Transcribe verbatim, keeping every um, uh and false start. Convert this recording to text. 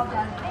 all done.